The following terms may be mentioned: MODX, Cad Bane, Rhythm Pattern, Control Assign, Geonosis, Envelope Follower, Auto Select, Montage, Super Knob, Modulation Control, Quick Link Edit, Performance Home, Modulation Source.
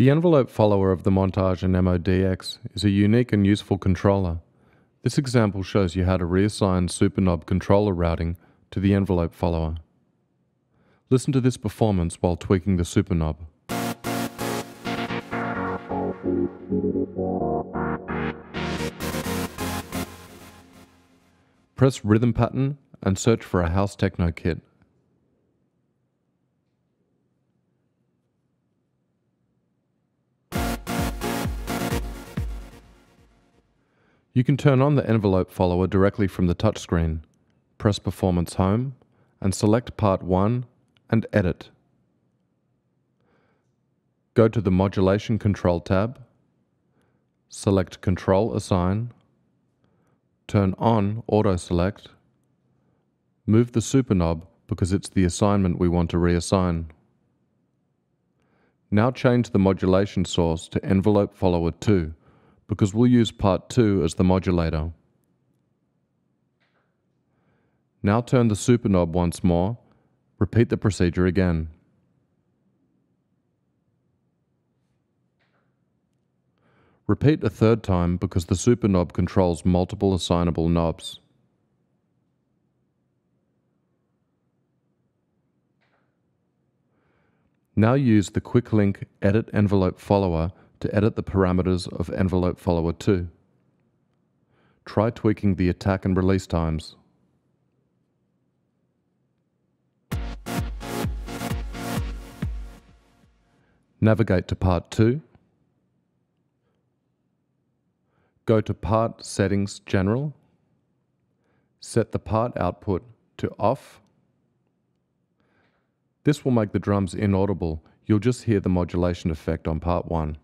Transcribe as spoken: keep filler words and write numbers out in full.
The envelope follower of the Montage and M O D X is a unique and useful controller. This example shows you how to reassign Super Knob controller routing to the envelope follower. Listen to this performance while tweaking the Super Knob. Press Rhythm Pattern and search for a house techno kit. You can turn on the envelope follower directly from the touchscreen. Press Performance Home and select Part one and Edit. Go to the Modulation Control tab, select Control Assign, turn on Auto Select, move the Super Knob because it's the assignment we want to reassign. Now change the Modulation Source to Envelope Follower two because we'll use Part two as the modulator. Now turn the Super Knob once more, repeat the procedure again. Repeat a third time because the Super Knob controls multiple assignable knobs. Now use the Quick Link Edit Envelope Follower to edit the parameters of Envelope Follower two. Try tweaking the attack and release times. Navigate to Part two. Go to Part Settings General, set the part output to off. This will make the drums inaudible, you'll just hear the modulation effect on Part one.